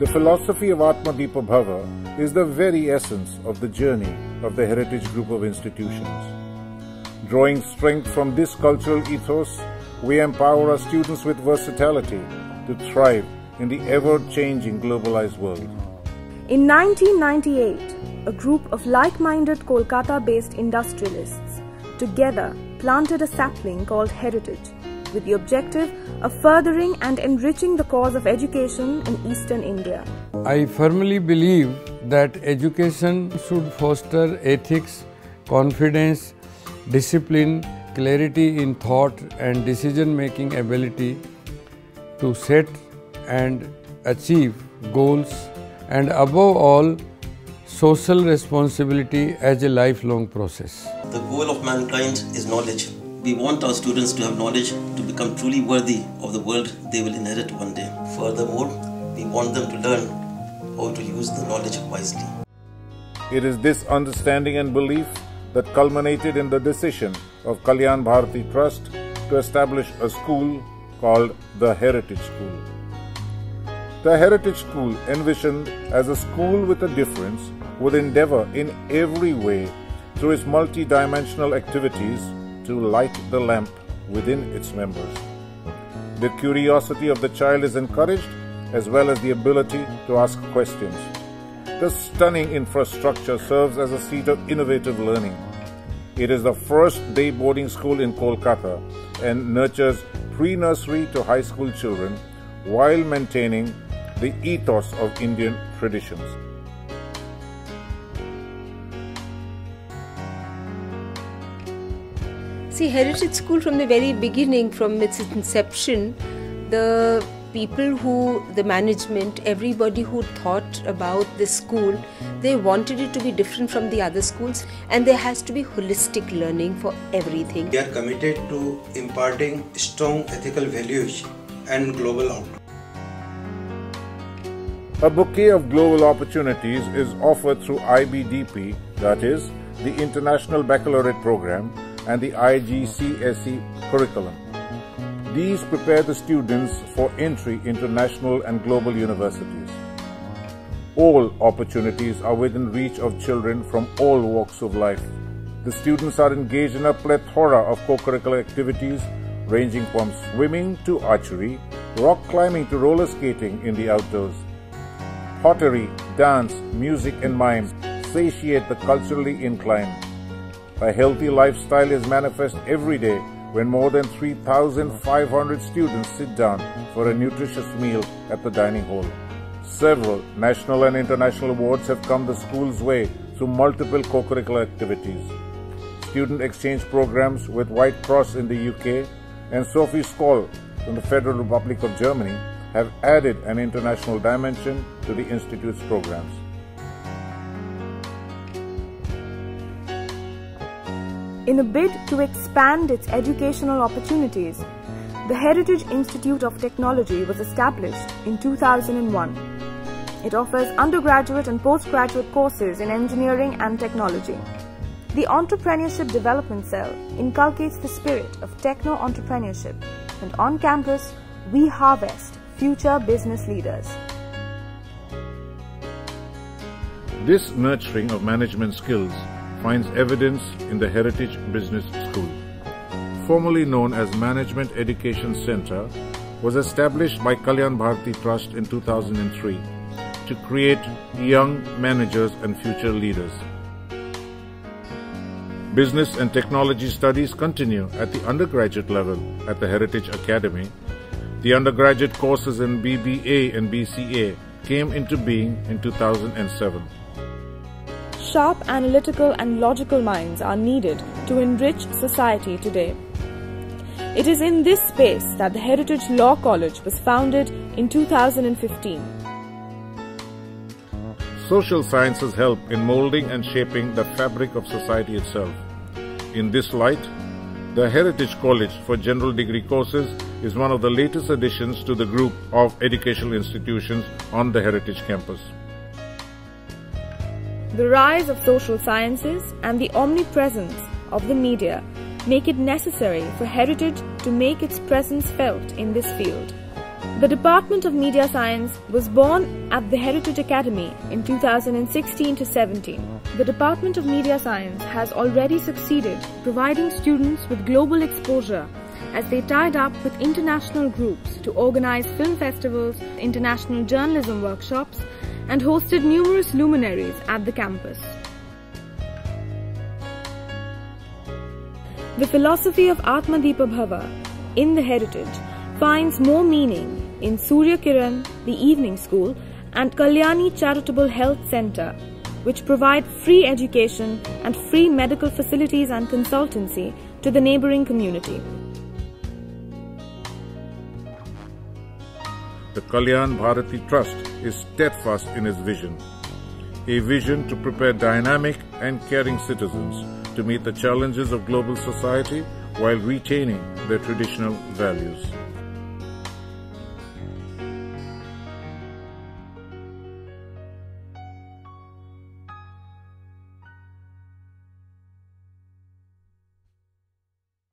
The philosophy of Atma Deepa Bhava is the very essence of the journey of the Heritage Group of Institutions. Drawing strength from this cultural ethos, we empower our students with versatility to thrive in the ever-changing globalized world. In 1998, a group of like-minded Kolkata-based industrialists together planted a sapling called Heritage, with the objective of furthering and enriching the cause of education in Eastern India. I firmly believe that education should foster ethics, confidence, discipline, clarity in thought and decision-making ability to set and achieve goals, and above all, social responsibility as a lifelong process. The goal of mankind is knowledge. We want our students to have knowledge to become truly worthy of the world they will inherit one day. Furthermore, we want them to learn how to use the knowledge wisely. It is this understanding and belief that culminated in the decision of Kalyan Bharati Trust to establish a school called The Heritage School. The Heritage School, envisioned as a school with a difference, would endeavor in every way through its multi-dimensional activities to light the lamp within its members. The curiosity of the child is encouraged, as well as the ability to ask questions. The stunning infrastructure serves as a seat of innovative learning. It is the first day boarding school in Kolkata and nurtures pre-nursery to high school children while maintaining the ethos of Indian traditions. See, Heritage School, from the very beginning, from its inception, the people who, the management, everybody who thought about this school, they wanted it to be different from the other schools, and there has to be holistic learning for everything. We are committed to imparting strong ethical values and global outlook. A bouquet of global opportunities is offered through IBDP, that is, the International Baccalaureate Program, and the IGCSE curriculum. These prepare the students for entry into national and global universities. All opportunities are within reach of children from all walks of life. The students are engaged in a plethora of co-curricular activities ranging from swimming to archery, rock climbing to roller skating in the outdoors. Pottery, dance, music and mime satiate the culturally inclined. A healthy lifestyle is manifest every day when more than 3,500 students sit down for a nutritious meal at the dining hall. Several national and international awards have come the school's way through multiple co-curricular activities. Student exchange programs with White Cross in the UK and Sophie Scholl from the Federal Republic of Germany have added an international dimension to the Institute's programs. In a bid to expand its educational opportunities, the Heritage Institute of Technology was established in 2001. It offers undergraduate and postgraduate courses in engineering and technology. The Entrepreneurship Development Cell inculcates the spirit of techno-entrepreneurship, and on campus, we harvest future business leaders. This nurturing of management skills finds evidence in the Heritage Business School. Formerly known as Management Education Center, was established by Kalyan Bharati Trust in 2003 to create young managers and future leaders. Business and technology studies continue at the undergraduate level at the Heritage Academy. The undergraduate courses in BBA and BCA came into being in 2007. Sharp analytical and logical minds are needed to enrich society today. It is in this space that the Heritage Law College was founded in 2015. Social sciences help in molding and shaping the fabric of society itself. In this light, the Heritage College for General Degree courses is one of the latest additions to the group of educational institutions on the Heritage campus. The rise of social sciences and the omnipresence of the media make it necessary for Heritage to make its presence felt in this field. The Department of Media Science was born at the Heritage Academy in 2016-17. The Department of Media Science has already succeeded providing students with global exposure as they tied up with international groups to organize film festivals, international journalism workshops, and hosted numerous luminaries at the campus. The philosophy of Atma Deepa Bhava in the Heritage finds more meaning in Surya Kiran, the evening school, and Kalyani Charitable Health Centre, which provide free education and free medical facilities and consultancy to the neighbouring community. The Kalyan Bharati Trust is steadfast in its vision, a vision to prepare dynamic and caring citizens to meet the challenges of global society while retaining their traditional values.